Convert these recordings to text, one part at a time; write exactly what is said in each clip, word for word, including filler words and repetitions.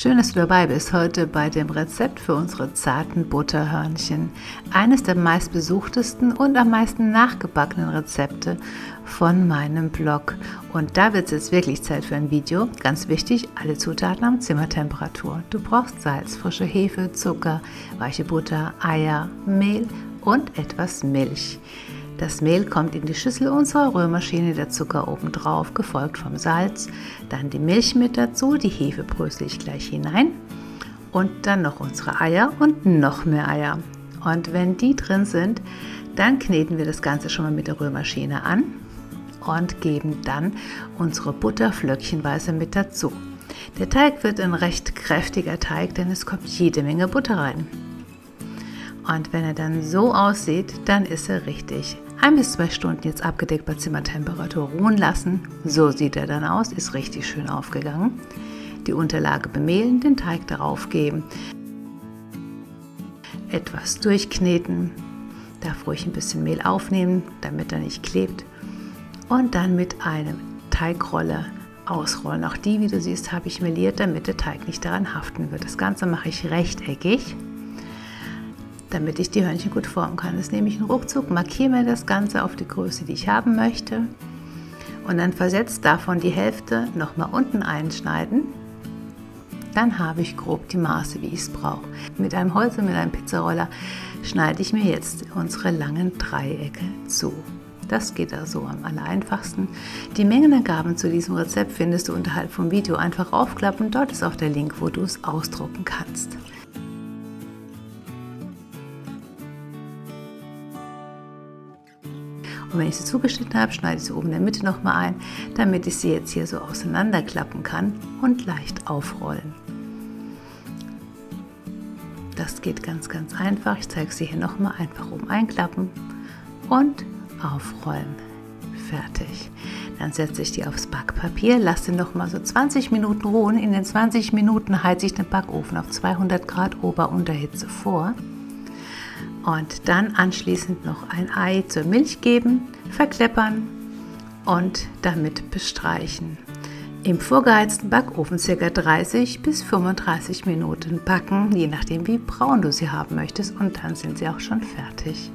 Schön, dass du dabei bist heute bei dem Rezept für unsere zarten Butterhörnchen. Eines der meistbesuchtesten und am meisten nachgebackenen Rezepte von meinem Blog. Und da wird es jetzt wirklich Zeit für ein Video. Ganz wichtig, alle Zutaten haben Zimmertemperatur. Du brauchst Salz, frische Hefe, Zucker, weiche Butter, Eier, Mehl und etwas Milch. Das Mehl kommt in die Schüssel unserer Rührmaschine, der Zucker obendrauf, gefolgt vom Salz, dann die Milch mit dazu, die Hefe brösel ich gleich hinein und dann noch unsere Eier und noch mehr Eier. Und wenn die drin sind, dann kneten wir das Ganze schon mal mit der Rührmaschine an und geben dann unsere Butter flöckchenweise mit dazu. Der Teig wird ein recht kräftiger Teig, denn es kommt jede Menge Butter rein. Und wenn er dann so aussieht, dann ist er richtig. Ein bis zwei Stunden jetzt abgedeckt bei Zimmertemperatur ruhen lassen. So sieht er dann aus, ist richtig schön aufgegangen. Die Unterlage bemehlen, den Teig darauf geben. Etwas durchkneten, darf ruhig ein bisschen Mehl aufnehmen, damit er nicht klebt. Und dann mit einem Teigroller ausrollen. Auch die, wie du siehst, habe ich meliert, damit der Teig nicht daran haften wird. Das Ganze mache ich rechteckig, damit ich die Hörnchen gut formen kann. Das nehme ich einen Ruckzuck, markiere mir das Ganze auf die Größe, die ich haben möchte und dann versetzt davon die Hälfte nochmal unten einschneiden. Dann habe ich grob die Maße, wie ich es brauche. Mit einem Holz und mit einem Pizzaroller schneide ich mir jetzt unsere langen Dreiecke zu. Das geht also am aller einfachsten. Die Mengenangaben zu diesem Rezept findest du unterhalb vom Video. Einfach aufklappen, dort ist auch der Link, wo du es ausdrucken kannst. Und wenn ich sie zugeschnitten habe, schneide ich sie oben in der Mitte nochmal ein, damit ich sie jetzt hier so auseinanderklappen kann und leicht aufrollen. Das geht ganz, ganz einfach. Ich zeige sie hier nochmal, einfach oben einklappen und aufrollen. Fertig. Dann setze ich die aufs Backpapier, lasse nochmal so zwanzig Minuten ruhen. In den zwanzig Minuten heize ich den Backofen auf zweihundert Grad Ober-Unterhitze vor. Und dann anschließend noch ein Ei zur Milch geben, verkleppern und damit bestreichen. Im vorgeheizten Backofen ca. dreißig bis fünfunddreißig Minuten backen, je nachdem wie braun du sie haben möchtest, und dann sind sie auch schon fertig.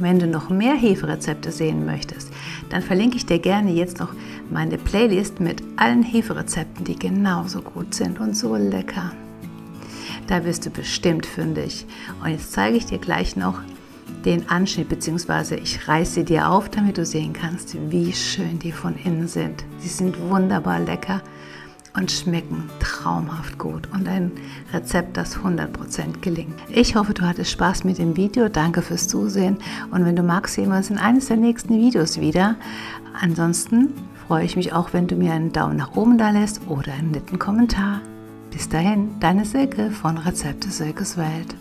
Wenn du noch mehr Heferezepte sehen möchtest, dann verlinke ich dir gerne jetzt noch meine Playlist mit allen Heferezepten, die genauso gut sind und so lecker. Da wirst du bestimmt fündig. Und jetzt zeige ich dir gleich noch den Anschnitt, beziehungsweise ich reiße sie dir auf, damit du sehen kannst, wie schön die von innen sind. Sie sind wunderbar lecker und schmecken traumhaft gut und ein Rezept, das hundert Prozent gelingt. Ich hoffe, du hattest Spaß mit dem Video. Danke fürs Zusehen und wenn du magst, sehen wir uns in eines der nächsten Videos wieder. Ansonsten freue ich mich auch, wenn du mir einen Daumen nach oben da lässt oder einen netten Kommentar. Bis dahin, deine Silke von Rezepte Silkes Welt.